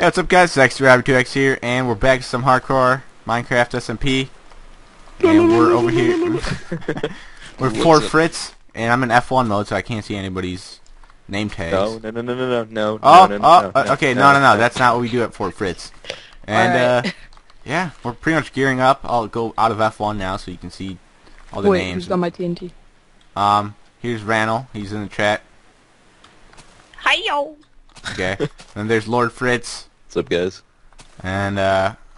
Hey, what's up guys, it's X2Robbie2X here, and we're back to some hardcore Minecraft SMP, and we're over here, we're Fort Fritz, and I'm in F1 mode, so I can't see anybody's name tags. No, that's not what we do at Fort Fritz, and yeah, we're pretty much gearing up. I'll go out of F1 now so you can see all the names. Who's on my TNT? Here's Randall, he's in the chat. Hi yo! Okay, and there's Lord Fritz. What's up, guys? And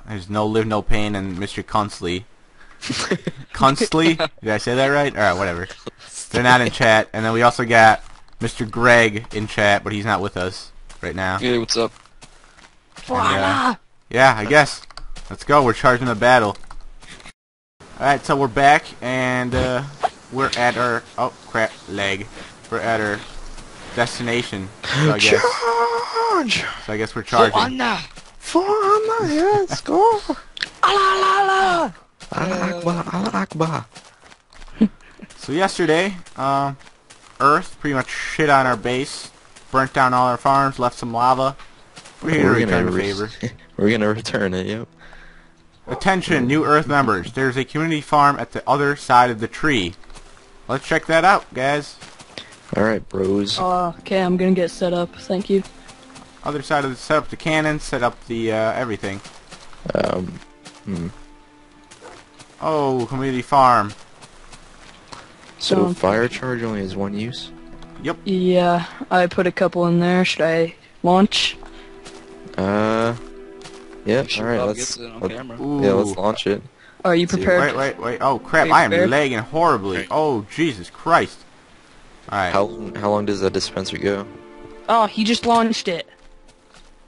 there's No Live No Pain and Mr. Constly. Constly? Did I say that right? Alright, whatever. They're not in chat. And then we also got Mr. Greg in chat, but he's not with us right now. Hey, what's up? And, yeah, I guess. Let's go, we're charging the battle. Alright, so we're back, and we're at our... Oh, crap, leg. We're at our... destination, so I guess. Charge! So I guess we're charging. For Anna, yes, go! Allah, Allah, Allah Akbar, Allah Akbar. So yesterday, Earth pretty much shit on our base, burnt down all our farms, left some lava. We're here to return the favor. We're gonna return it, yep. Attention, new Earth members. There's a community farm at the other side of the tree. Let's check that out, guys. Alright, bros. Okay, I'm gonna get set up, thank you. Other side of the... set up the cannon, set up the, everything. Oh, community farm. So fire charge only has one use? Yep. Yeah, I put a couple in there. Should I launch? Yeah, alright, let's launch it. Are you prepared? Wait, oh crap, I am lagging horribly. Right. Oh, Jesus Christ. Alright. How long does that dispenser go? Oh, he just launched it.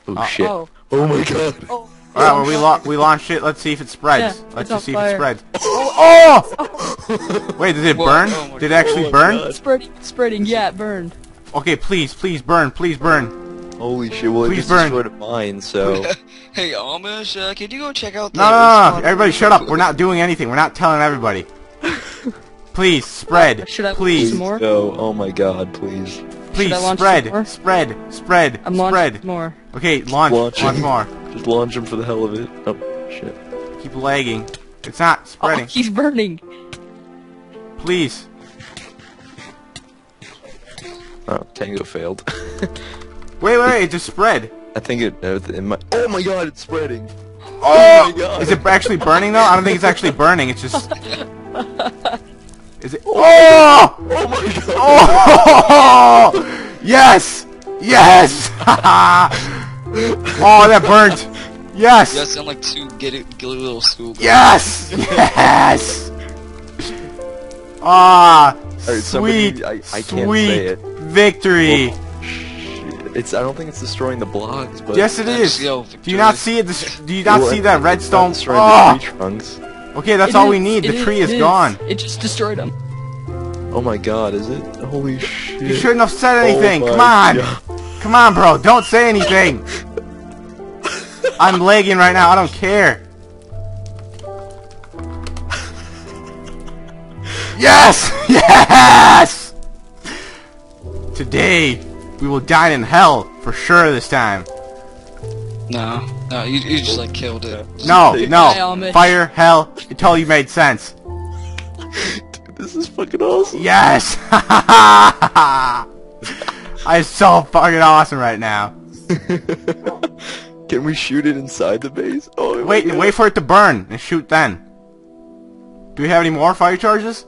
Oh, shit. Oh my god. Oh. Alright, well, we launched it. Let's see if it spreads. Yeah, let's just see if it spreads. Oh! Wait, did it burn? Did it actually burn? It's spreading. Yeah, it burned. Okay, please burn. Please burn. Holy shit, well, it just destroyed a mine, so... Hey, Amish, could you go check out the... No, everybody shut up. We're not doing anything. We're not telling everybody. Please spread. Should I please launch some more? No. Oh my god, please. Please spread. I'm launching more. Okay, launch more. Just launch him for the hell of it. Oh shit. Keep lagging. It's not spreading. Oh, he's burning. Please. Oh, Tango failed. wait, it just spread. I think it might. Oh my god, it's spreading. Oh my god. Is it actually burning though? I don't think it's actually burning. It's just. Is it? Oh! Oh my god! Oh! Yes! Yes! Oh, that burnt! Yes! That sound like two get a little soup. Yes! Yes! Ah! Right, sweet! I can't say it. Victory! Whoa. It's. I don't think it's destroying the blocks, but yes, it is. Do you not see it? Do you not see that redstone? Oh! The tree trunks. Okay, that's all we need. The tree is gone. It just destroyed him. Oh my god, is it? Holy shit. You shouldn't have said anything. Come on. Come on, bro. Don't say anything. I'm lagging right now. I don't care. Yes! Yes! Today, we will dine in hell for sure this time. No, you just like killed it. No, fire, hell, it totally made sense. Dude, this is fucking awesome. Yes! I'm so fucking awesome right now. Can we shoot it inside the base? Oh, wait for it to burn and shoot then. Do we have any more fire charges?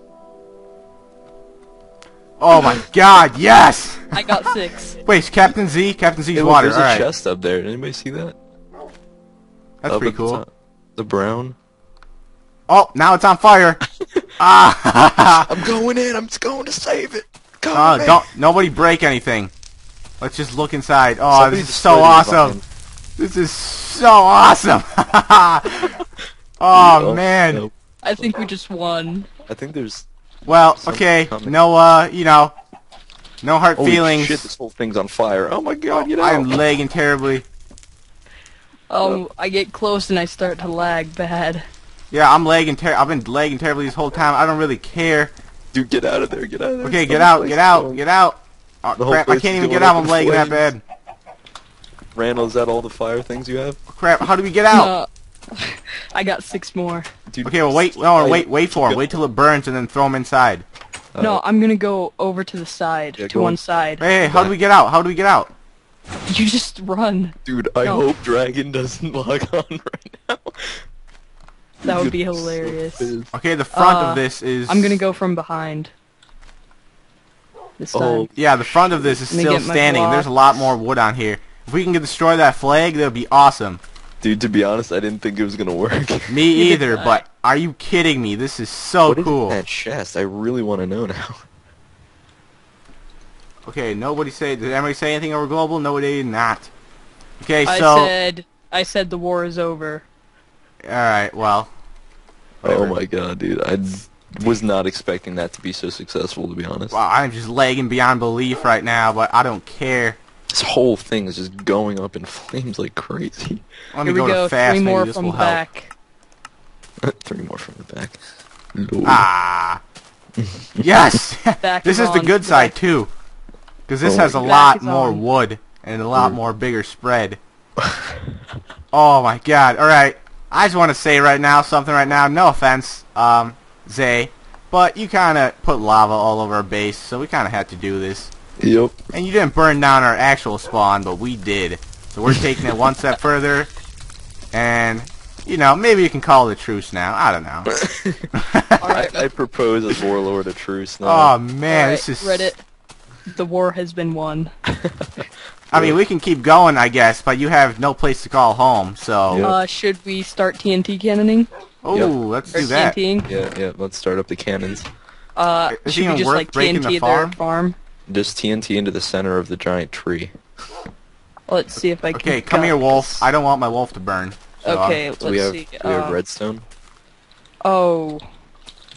Oh my god, yes! I got 6. Wait, Captain Z? Captain Z's water, there's a chest up there. Did anybody see that? That's pretty cool. The brown. Oh, now it's on fire! I'm going in, I'm just going to save it! Nobody break anything. Let's just look inside. Oh, this is so awesome! This is so awesome! Oh, man! Nope. I think we just won. I think there's... Well, okay, no hard feelings. Holy shit, this whole thing's on fire. Oh my god, get out. I'm lagging terribly. I get close and I start to lag bad. Yeah, I'm lagging I've been lagging terribly this whole time. I don't really care. Dude, get out of there, get out of there. Okay, get out, get out, get out. Oh, crap, I can't even get out, I'm lagging that bad. Randall, is that all the fire things you have? Oh, crap, how do we get out? I got 6 more. Dude, okay, well wait, no, wait for him. Wait till it burns and then throw him inside. No, I'm gonna go over to the side, to one side. Hey, how do we get out? How do we get out? You just run. Dude, I hope Dragon doesn't log on right now. That would be hilarious. So okay, the front of this is... I'm gonna go from behind. This time. Yeah, the front of this is still standing. There's a lot more wood on here. If we can destroy that flag, that would be awesome. Dude, to be honest, I didn't think it was gonna work. Me either, but are you kidding me? This is so cool. What is in that chest? I really want to know now. Okay, nobody say. Did anybody say anything over global? No, they did not. Okay, so. I said the war is over. All right. Well. Whatever. Oh my god, dude! I was not expecting that to be so successful, to be honest. Wow, I'm just lagging beyond belief right now, but I don't care. This whole thing is just going up in flames like crazy. Let me go to fast. 3 more maybe this will help. 3 more from the back. Lord. Ah. Yes. This is the good side too, because this has a lot more wood and a lot more bigger spread. Oh my god! All right. I just want to say right now something. Right now, no offense, Zay, but you kind of put lava all over our base, so we kind of had to do this. Yep. And you didn't burn down our actual spawn, but we did. So we're taking it one step further. And, you know, maybe you can call it a truce now. I don't know. Right. I propose as warlord a truce now. Oh, man. Right, this is... Reddit, the war has been won. I mean, we can keep going, I guess, but you have no place to call home, so... Yep. Should we start TNT cannoning? Oh, yep. Let's do that. TNTing? Yeah, let's start up the cannons. Should we just, like, TNT their farm? Just TNT into the center of the giant tree. Let's see if I can... Okay, come here, wolf. I don't want my wolf to burn. So, okay, let's see. We have redstone. Oh.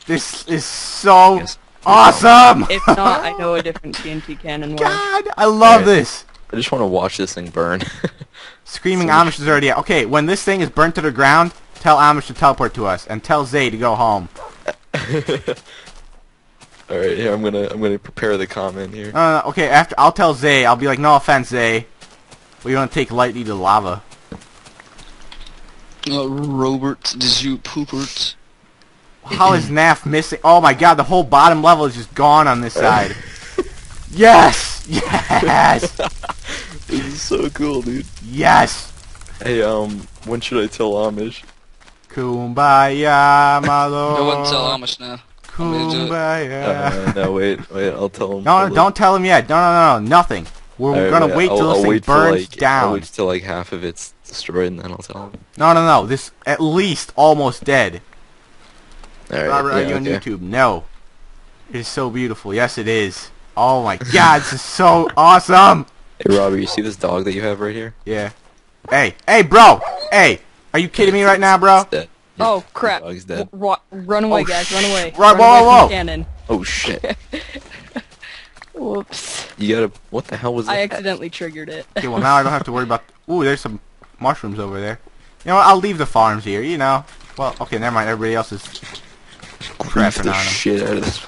This is so awesome! If not, I know a different TNT cannon. God, I love this! I just want to watch this thing burn. Screaming Amish is already out. Okay, when this thing is burnt to the ground, tell Amish to teleport to us, and tell Zay to go home. All right, here I'm gonna prepare the comment here. Okay, after I'll tell Zay. I'll be like, no offense, Zay. We don't take lightly to lava. Robert, did you poopert? How is Naf missing? Oh my god, the whole bottom level is just gone on this side. Yes, yes. This is so cool, dude. Yes. Hey, when should I tell Amish? Kumbaya, my lord. No one tell Amish now. No, wait, I'll tell him. No, don't tell him yet. No, nothing. We're gonna wait till this thing burns down. I'll wait till like half of it's destroyed, and then I'll tell him. No, this at least almost dead. All right, Robert, are you on YouTube? No. It is so beautiful. Yes, it is. Oh my god, this is so awesome. Hey, Robert, you see this dog that you have right here? Yeah. Hey, bro. Hey, are you kidding me right now, bro? It's dead. Oh crap! Run away, guys! Run away! Run away from the cannon! Oh shit! Whoops! You gotta. What the hell was that? I accidentally triggered it. Okay, well now I don't have to worry about. Ooh, there's some mushrooms over there. You know what? I'll leave the farms here. You know. Well, okay, never mind. Everybody else is crapping on them. Shit out of this.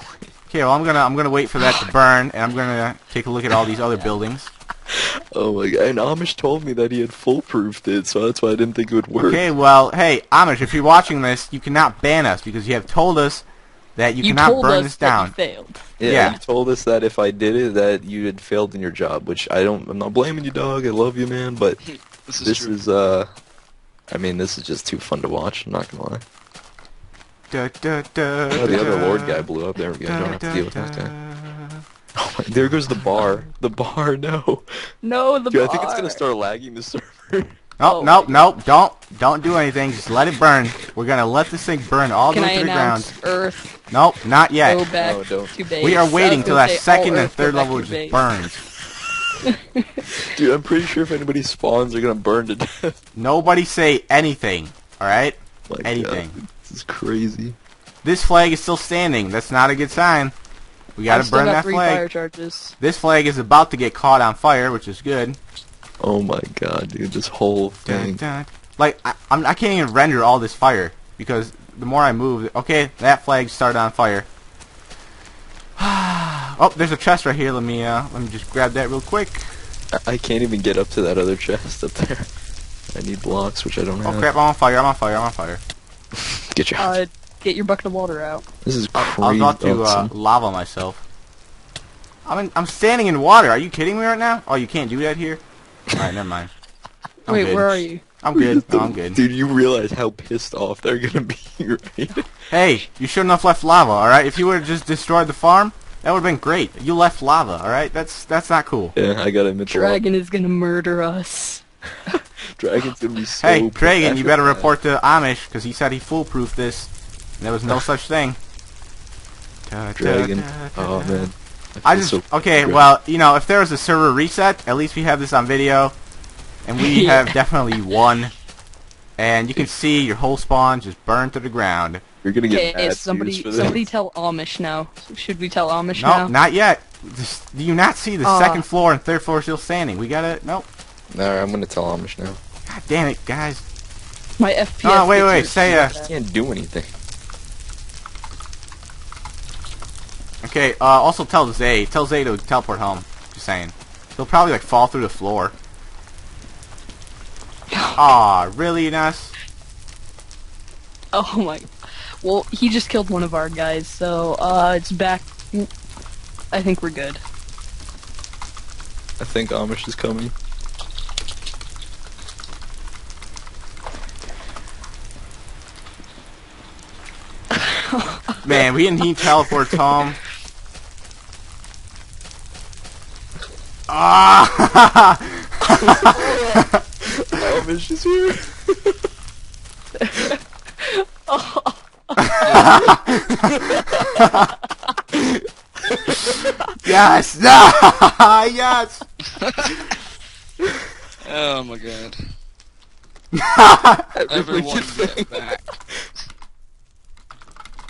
Okay, well I'm gonna wait for that to burn, and I'm gonna take a look at all these other buildings. Oh my god, and Amish told me that he had foolproofed it, so that's why I didn't think it would work. Okay, well, hey, Amish, if you're watching this, you cannot ban us, because you have told us that you cannot burn this down. You failed. Yeah, you told us that if I did it, that you had failed in your job, which I'm not blaming you, dog, I love you, man, but this is just too fun to watch, I'm not gonna lie. Oh, the other Lord guy blew up, there we go, I don't have to deal with that guy. Oh my, there goes the bar. The bar, no. No, the bar. Dude, I think it's going to start lagging the server. Nope. Don't do anything. Just let it burn. We're going to let this thing burn all the way to the ground. Can I announce Earth? Nope, not yet. Go back to base. We are waiting till that second and third level just burns. Dude, I'm pretty sure if anybody spawns, they're going to burn to death. Nobody say anything, alright? Like, anything. This is crazy. This flag is still standing. That's not a good sign. We gotta burn that flag. This flag is about to get caught on fire, which is good. Oh my god, dude, this whole thing. Like, I can't even render all this fire, because the more I move... Okay, that flag started on fire. Oh, there's a chest right here, let me just grab that real quick. I can't even get up to that other chest up there. I need blocks, which I don't have. Oh crap, I'm on fire, I'm on fire, I'm on fire. Get your bucket of water out. This is crazy. I was about to lava myself. I'm standing in water, are you kidding me right now? Oh, you can't do that here? Alright, never mind. Wait, good. Where are you? I'm good, oh, I'm good. Dude, you realize how pissed off they're gonna be, right? Hey, you shouldn't have left lava, alright? If you would've just destroyed the farm, that would've been great. You left lava, alright? That's not cool. Yeah, I gotta admit Dragon is gonna murder us. Dragon's gonna be so hey, Dragon, you better report to Amish, because he said he foolproofed this. And there was no such thing. Dragon. Oh, man. I just... So okay, great. Well, you know, if there was a server reset, at least we have this on video. And we yeah. have definitely won. And you can see your whole spawn just burned to the ground. You're gonna get mad somebody, for this. Somebody tell Amish now. Should we tell Amish now? No, not yet. Just, do you not see the second floor and third floor still standing? We gotta... Nope. No, I'm gonna tell Amish now. God damn it, guys. My FPS... Oh, wait, say... I can't do anything. Okay, also tell Zay. Tell Zay to teleport home. Just saying. He'll probably, like, fall through the floor. Aw, really, Ness? Oh my... Well, he just killed one of our guys, so, it's back... I think we're good. I think Amish is coming. Man, we didn't need teleports home. Ah! Elvish is here. Yes! No! Yes! Oh my god. Everyone get back.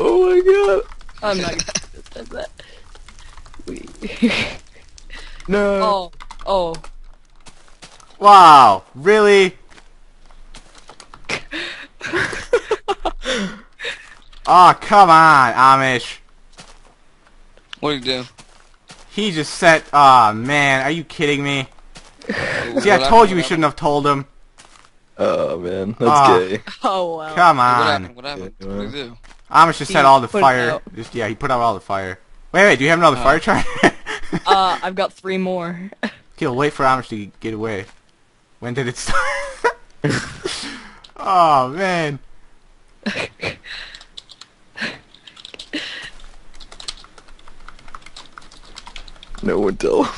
Oh my god! I'm not gonna do that. No. Oh. Wow. Really? Oh, come on, Amish. What did he do? He just said, "Ah, man, are you kidding me?" See, I told you we shouldn't have told him. Oh man, that's gay. Oh wow. Come on. What happened? What did he do? Amish just set all the fire. Just, yeah, he put out all the fire. Wait, do you have another fire charge? I've got 3 more. Okay, wait for Amish to get away. When did it start? Oh, man. No one tell him.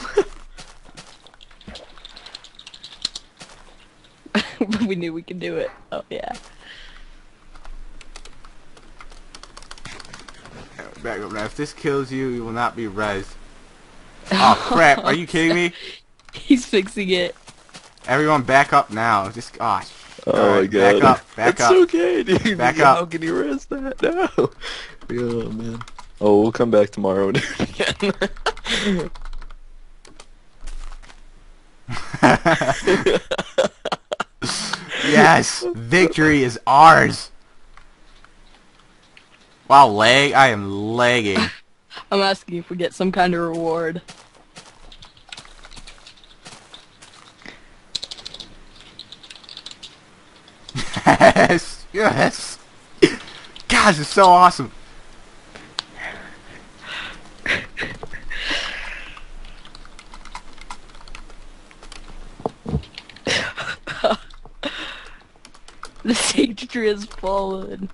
We knew we could do it. Oh, yeah. Back up now. If this kills you, you will not be rezzed. Oh crap! Are you kidding me? He's fixing it. Everyone, back up now! Just gosh. Oh my god. Back up! Back up! It's okay, dude. Back up! How can you res that? No. Oh man. Oh, we'll come back tomorrow and do it again. Yes, victory is ours. Wow, lag! I am lagging. I'm asking if we get some kind of reward. Yes! Yes! Gosh, it's so awesome! The sage tree has fallen.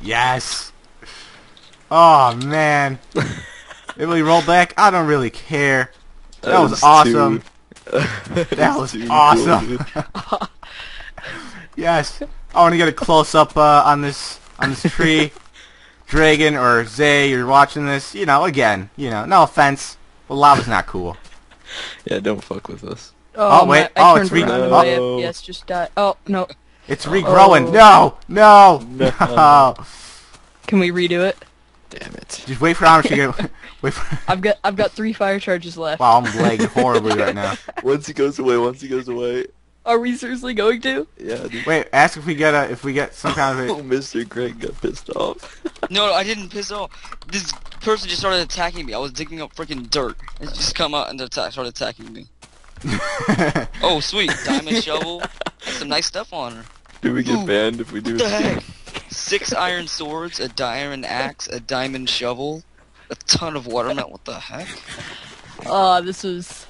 Yes! Oh man! It really rolled back? I don't really care. That was awesome. That was awesome. Yes. I want to get a close up on this tree. Dragon or Zay, you're watching this. You know, again, you know, no offense, but lava's not cool. Yeah, don't fuck with us. Oh wait! Oh, it's regrowing. Yes, just die. Oh no. It's regrowing. Oh. No! No! No! Can we redo it? Damn it! Just wait for Amish to get. Wait for. I've got 3 fire charges left. Wow, I'm lagging horribly right now. Once he goes away. Are we seriously going to? Yeah. Dude. Wait, ask if we get some kind of. Oh, Mr. Greg got pissed off. No, I didn't piss off. This person just started attacking me. I was digging up freaking dirt. It just come out and started attacking me. Oh, sweet. Diamond shovel. Some nice stuff on her. Do we get banned if we do that? 6 iron swords, a diamond axe, a diamond shovel, a ton of watermelon. What the heck? Oh, this was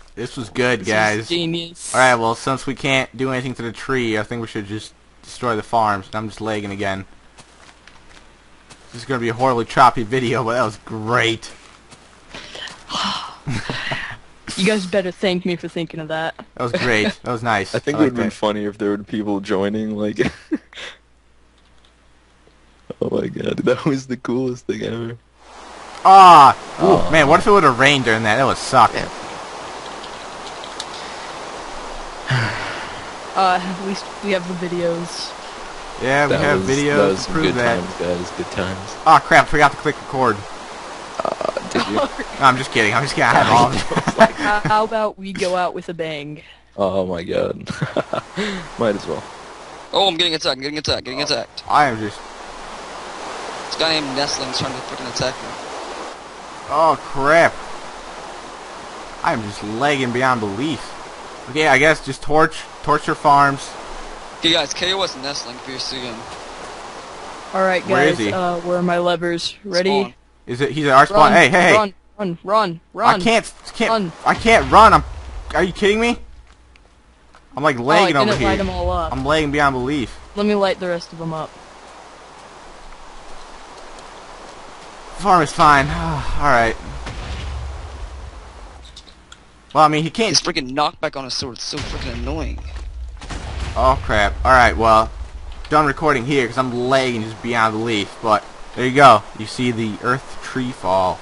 good, guys. Was genius. All right, well, since we can't do anything to the tree, I think we should just destroy the farms. I'm just lagging again. This is gonna be a horribly choppy video, but that was great. You guys better thank me for thinking of that. That was great. That was nice. I think it would have been funnier if there were people joining, like... Oh my god, that was the coolest thing ever. Ah! Oh, man, what if it would have rained during that? That would suck. Yeah. At least we have the videos. Yeah, we have videos to prove that. That was good times. Ah, crap, I forgot to click record. Did you? No, I'm just kidding. I'm just kidding. I have all of them. How about we go out with a bang? Oh my god. Might as well. Oh, I'm getting attacked. I'm getting attacked. I am just... This guy named Nestling is trying to freaking attack me. Oh crap! I am just lagging beyond belief. Okay, I guess just torch your farms. Okay, guys, KOS Nestling if you're seeing. All right, guys. Where is he? Where are my levers? Ready? Spawn. Is it? He's at our spawn. Hey, hey, hey! Run! I can't run. Are you kidding me? I'm like lagging over here. Light them all up. I'm lagging beyond belief. Let me light the rest of them up. Farm is fine. Alright. Well, I mean, he can't... He's freaking knocked back on his sword. It's so freaking annoying. Oh, crap. Alright, well, done recording here because I'm lagging just beyond belief. But there you go. You see the Earth tree fall.